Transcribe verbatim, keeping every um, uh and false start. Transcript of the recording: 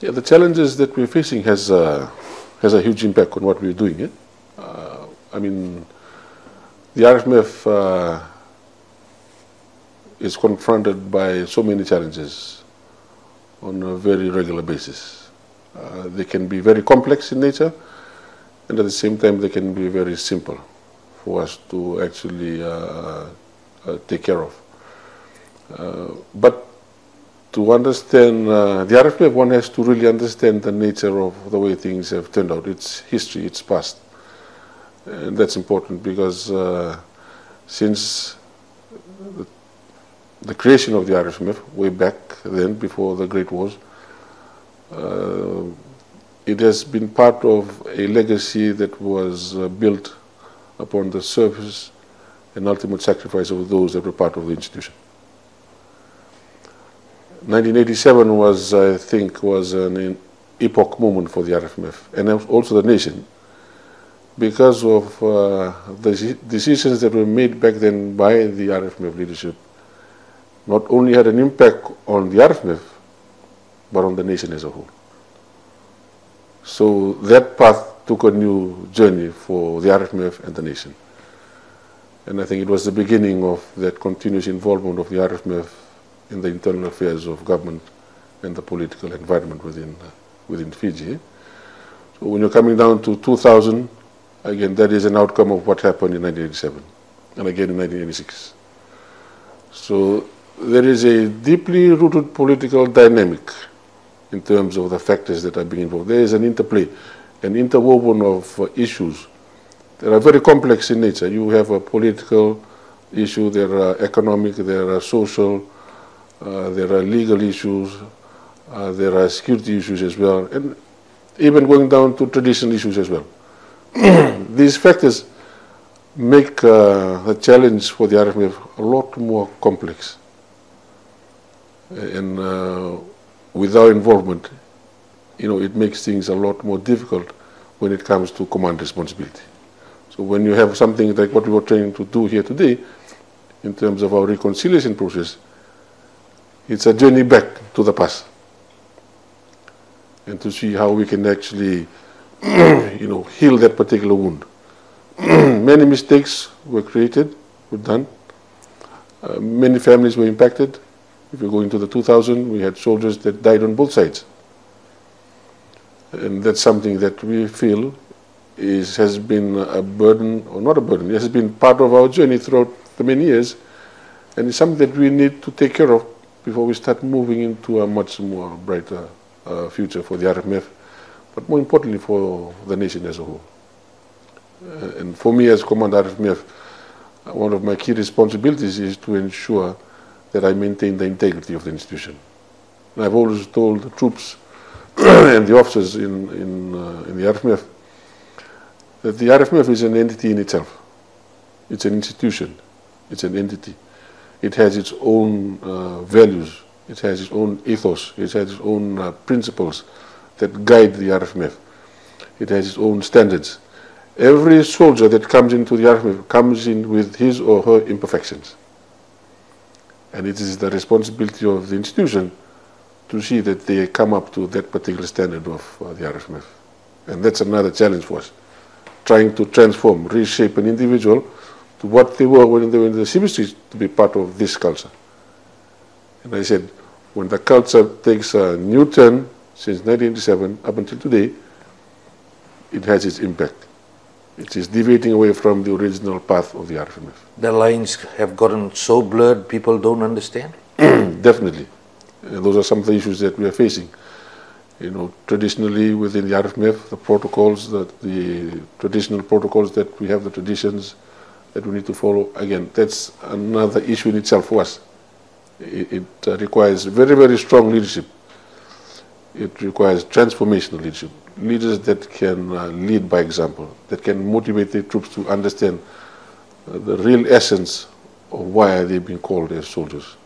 Yeah, the challenges that we're facing has uh, has a huge impact on what we're doing. Eh? Uh, I mean, the R F M F uh, is confronted by so many challenges on a very regular basis. Uh, they can be very complex in nature, and at the same time they can be very simple for us to actually uh, uh, take care of. Uh, but to understand uh, the R F M F, one has to really understand the nature of the way things have turned out, its history, its past. And that's important because uh, since the, the creation of the R F M F, way back then, before the Great Wars, uh, it has been part of a legacy that was uh, built upon the service and ultimate sacrifice of those that were part of the institution. nineteen eighty-seven was, I think, was an epoch moment for the R F M F and also the nation, because of uh, the decisions that were made back then by the R F M F leadership. Not only had an impact on the R F M F, but on the nation as a whole. So that path took a new journey for the R F M F and the nation. And I think it was the beginning of that continuous involvement of the R F M F in the internal affairs of government and the political environment within uh, within Fiji. So when you're coming down to two thousand, again, that is an outcome of what happened in nineteen eighty-seven and again in nineteen eighty-six. So there is a deeply rooted political dynamic in terms of the factors that are being involved. There is an interplay, an interwoven of uh, issues that are very complex in nature. You have a political issue, there are economic, there are social, Uh, there are legal issues, uh, there are security issues as well, and even going down to traditional issues as well. These factors make uh, the challenge for the R F M F a lot more complex. And uh, with our involvement, you know, it makes things a lot more difficult when it comes to command responsibility. So when you have something like what we were trying to do here today, in terms of our reconciliation process, it's a journey back to the past and to see how we can actually, you know, heal that particular wound. Many mistakes were created, were done. Uh, many families were impacted. If you go into the two thousand, we had soldiers that died on both sides. And that's something that we feel is, has been a burden, or not a burden, it has been part of our journey throughout the many years, and it's something that we need to take care of before we start moving into a much more brighter uh, future for the R F M F, but more importantly for the nation as a whole. Uh, and for me as Command R F M F, uh, one of my key responsibilities is to ensure that I maintain the integrity of the institution. And I've always told the troops and the officers in, in, uh, in the R F M F that the R F M F is an entity in itself. It's an institution, it's an entity. It has its own uh, values, it has its own ethos, it has its own uh, principles that guide the R F M F. It has its own standards. Every soldier that comes into the R F M F comes in with his or her imperfections. And it is the responsibility of the institution to see that they come up to that particular standard of uh, the R F M F. And that's another challenge for us, trying to transform, reshape an individual to what they were when they were in the seminaries to be part of this culture. And I said, when the culture takes a new turn since nineteen eighty-seven up until today, it has its impact. It is deviating away from the original path of the R F M F. The lines have gotten so blurred, people don't understand? Definitely. And those are some of the issues that we are facing. You know, traditionally within the R F M F, the protocols, that the traditional protocols that we have, the traditions, that we need to follow. Again, that's another issue in itself for us. It, it uh, requires very, very strong leadership. It requires transformational leadership, leaders that can uh, lead by example, that can motivate their troops to understand uh, the real essence of why they've been called as soldiers.